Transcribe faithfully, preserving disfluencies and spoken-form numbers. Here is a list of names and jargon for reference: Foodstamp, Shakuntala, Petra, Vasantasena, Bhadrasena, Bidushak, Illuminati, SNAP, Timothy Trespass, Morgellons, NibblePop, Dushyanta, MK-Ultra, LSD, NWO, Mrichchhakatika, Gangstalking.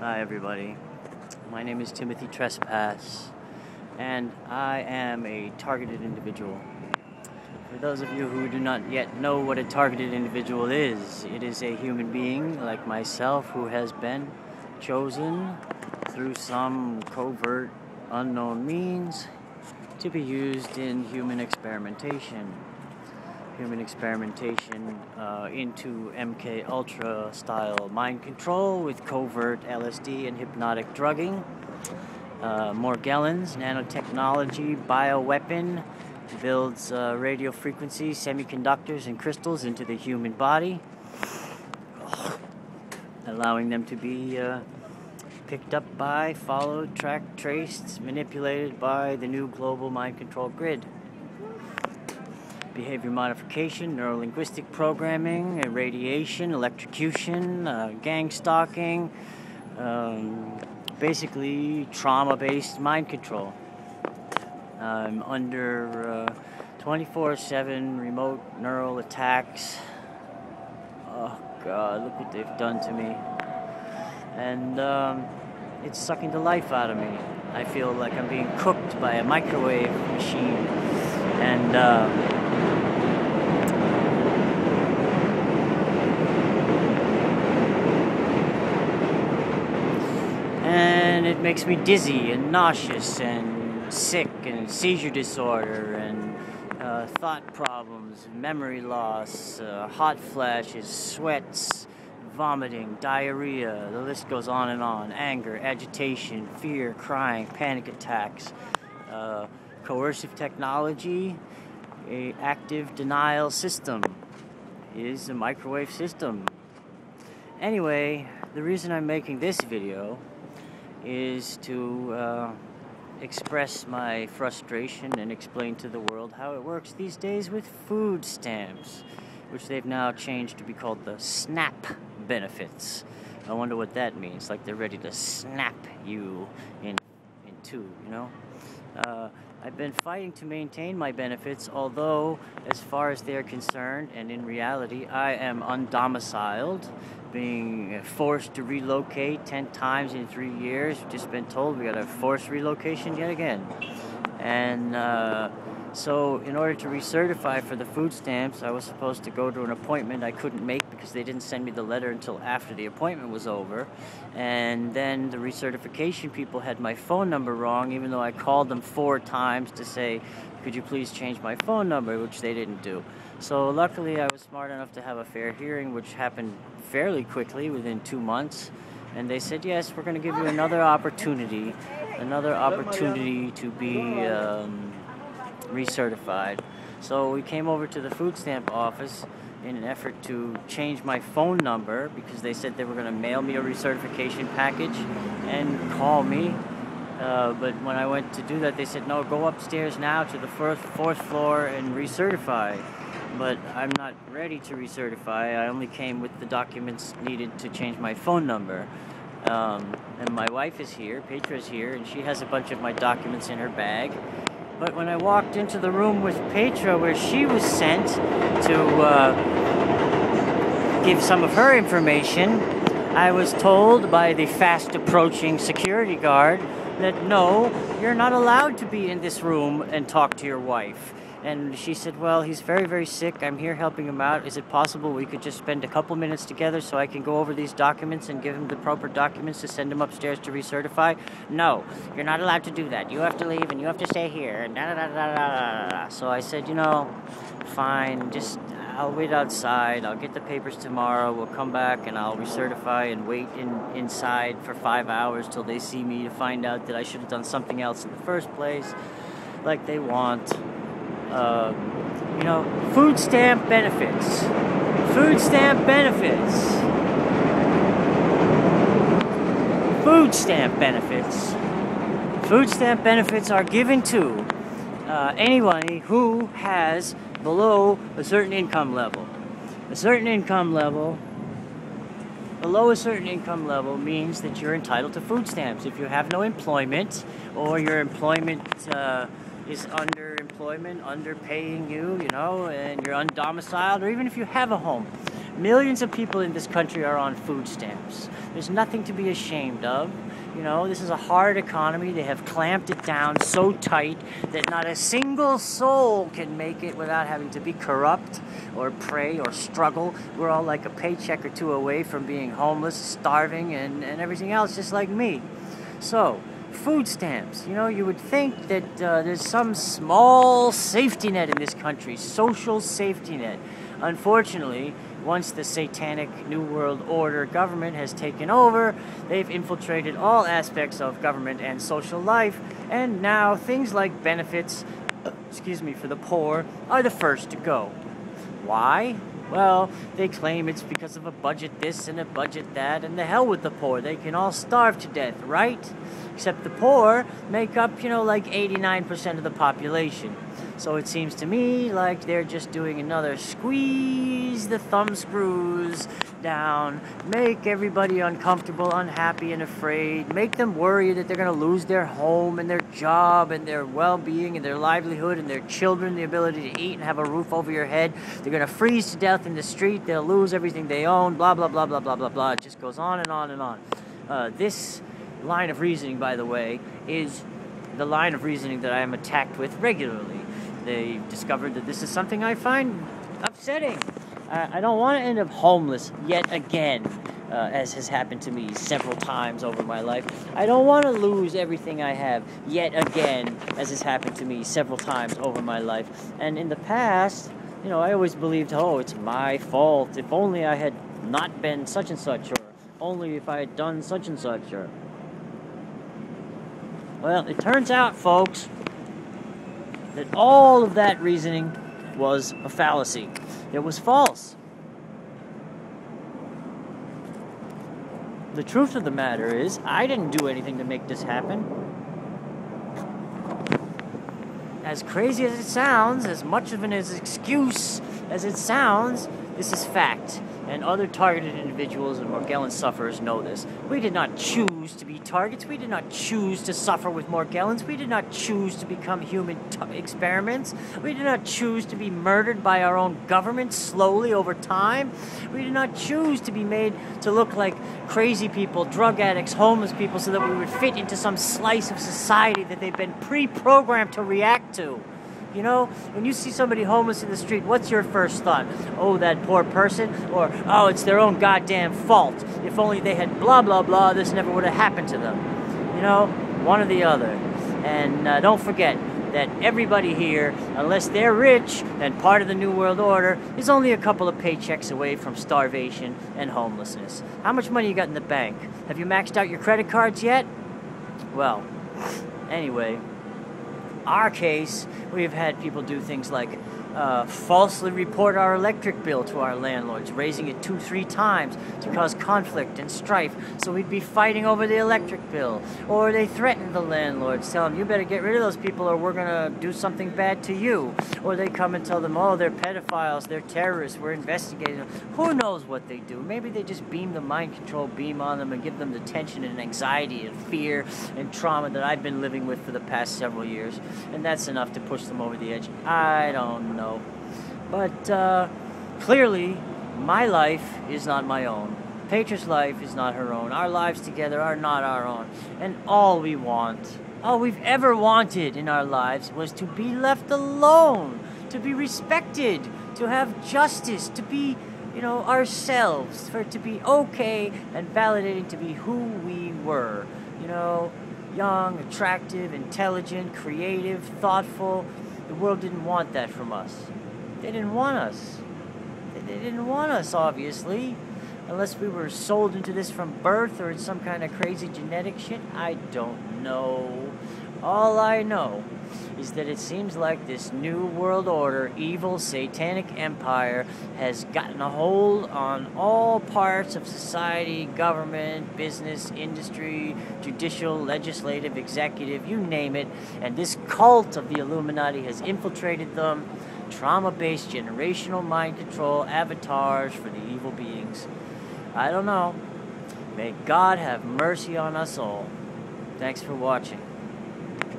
Hi everybody, my name is Timothy Trespass, and I am a targeted individual. For those of you who do not yet know what a targeted individual is, it is a human being like myself who has been chosen through some covert, unknown means to be used in human experimentation. Human experimentation uh, into M K Ultra style mind control with covert L S D and hypnotic drugging, uh, Morgellons, nanotechnology, bioweapon, builds uh, radio frequency, semiconductors and crystals into the human body, allowing them to be uh, picked up by, followed, tracked, traced, manipulated by the new global mind control grid. Behavior modification, neuro-linguistic programming, irradiation, electrocution, uh, gang stalking, um, basically trauma-based mind control. Um, under twenty-four seven uh, remote neural attacks. Oh God, look what they've done to me. And um, it's sucking the life out of me. I feel like I'm being cooked by a microwave machine. And um, And it makes me dizzy and nauseous and sick and seizure disorder and uh, thought problems, memory loss, uh, hot flashes, sweats, vomiting, diarrhea, the list goes on and on. Anger, agitation, fear, crying, panic attacks, uh, coercive technology, an active denial system is a microwave system. Anyway, the reason I'm making this video is to uh, express my frustration and explain to the world how it works these days with food stamps, which they've now changed to be called the SNAP benefits. I wonder what that means, like they're ready to snap you in, in two, you know? Uh, I've been fighting to maintain my benefits, although, as far as they're concerned, and in reality, I am undomiciled, being forced to relocate ten times in three years. We've just been told we got a forced relocation yet again. And uh, so, in order to recertify for the food stamps, I was supposed to go to an appointment I couldn't make because they didn't send me the letter until after the appointment was over. And then the recertification people had my phone number wrong, even though I called them four times to say, could you please change my phone number, which they didn't do. So luckily I was smart enough to have a fair hearing, which happened fairly quickly, within two months. And they said, yes, we're going to give you another opportunity, another opportunity to be um, recertified. So we came over to the food stamp office in an effort to change my phone number because they said they were going to mail me a recertification package and call me. Uh, but when I went to do that, they said, no, go upstairs now to the first, fourth floor and recertify. But I'm not ready to recertify. I only came with the documents needed to change my phone number. Um, and my wife is here, Petra is here, and she has a bunch of my documents in her bag. But when I walked into the room with Petra, where she was sent to uh, give some of her information, I was told by the fast-approaching security guard that, no, you're not allowed to be in this room and talk to your wife. And she said, well, he's very, very sick. I'm here helping him out. Is it possible we could just spend a couple minutes together so I can go over these documents and give him the proper documents to send him upstairs to recertify? No, you're not allowed to do that. You have to leave and you have to stay here. Da, da, da, da, da, da. So I said, you know, fine, just I'll wait outside. I'll get the papers tomorrow. We'll come back and I'll recertify and wait in, inside for five hours till they see me to find out that I should have done something else in the first place, like they want. Uh, you know, food stamp benefits. Food stamp benefits. Food stamp benefits. Food stamp benefits are given to uh, anyone who has below a certain income level. A certain income level, below a certain income level means that you're entitled to food stamps. If you have no employment or your employment uh, is underemployment, underpaying you, you know, and you're undomiciled, or even if you have a home. Millions of people in this country are on food stamps. There's nothing to be ashamed of. You know, this is a hard economy. They have clamped it down so tight that not a single soul can make it without having to be corrupt or pray or struggle. We're all like a paycheck or two away from being homeless, starving, and, and everything else, just like me. So, food stamps. You know, you would think that uh, there's some small safety net in this country, social safety net. Unfortunately, once the satanic New World Order government has taken over, they've infiltrated all aspects of government and social life, and now things like benefits, excuse me, for the poor are the first to go. Why? Well, they claim it's because of a budget this and a budget that, and the hell with the poor. They can all starve to death, right? Except the poor make up, you know, like eighty-nine percent of the population. So it seems to me like they're just doing another squeeze the thumb screws down, make everybody uncomfortable, unhappy, and afraid, make them worry that they're going to lose their home and their job and their well-being and their livelihood and their children, the ability to eat and have a roof over your head. They're going to freeze to death in the street. They'll lose everything they own, blah, blah, blah, blah, blah, blah, blah. It just goes on and on and on. Uh, this line of reasoning, by the way, is the line of reasoning that I am attacked with regularly. They discovered that this is something I find upsetting. I, I don't want to end up homeless yet again, uh, as has happened to me several times over my life. I don't want to lose everything I have yet again, as has happened to me several times over my life. And in the past, you know, I always believed, oh, it's my fault. If only I had not been such and such, or only if I had done such and such, or... Well, it turns out, folks, that all of that reasoning was a fallacy. It was false. The truth of the matter is, I didn't do anything to make this happen. As crazy as it sounds, as much of an excuse as it sounds, this is fact. And other targeted individuals and Morgellon sufferers know this. We did not choose to be targets. We did not choose to suffer with Morgellons. We did not choose to become human t experiments. We did not choose to be murdered by our own government slowly over time. We did not choose to be made to look like crazy people, drug addicts, homeless people, so that we would fit into some slice of society that they've been pre-programmed to react to. You know, when you see somebody homeless in the street, what's your first thought? Oh, that poor person? Or, oh, it's their own goddamn fault. If only they had blah, blah, blah, this never would have happened to them. You know, one or the other. And uh, don't forget that everybody here, unless they're rich and part of the New World Order, is only a couple of paychecks away from starvation and homelessness. How much money you got in the bank? Have you maxed out your credit cards yet? Well, anyway... Our case, we've had people do things like uh, falsely report our electric bill to our landlords, raising it two, three times to cause conflict and strife, so we'd be fighting over the electric bill. Or they threaten the landlords, tell them, you better get rid of those people or we're gonna do something bad to you. Or they come and tell them, oh, they're pedophiles, they're terrorists, we're investigating them. Who knows what they do? Maybe they just beam the mind control beam on them and give them the tension and anxiety and fear and trauma that I've been living with for the past several years. And that's enough to push them over the edge. I don't know. But uh, clearly, my life is not my own. Petra's life is not her own. Our lives together are not our own. And all we want, all we've ever wanted in our lives, was to be left alone, to be respected, to have justice, to be, you know, ourselves, for it to be okay and validating to be who we were, you know. Young, attractive, intelligent, creative, thoughtful. The world didn't want that from us. They didn't want us. They didn't want us, obviously. Unless we were sold into this from birth or in some kind of crazy genetic shit. I don't know. All I know is that it seems like this New World Order, evil, satanic empire has gotten a hold on all parts of society, government, business, industry, judicial, legislative, executive, you name it. And this cult of the Illuminati has infiltrated them. Trauma-based, generational mind control, avatars for the evil beings. I don't know. May God have mercy on us all. Thanks for watching.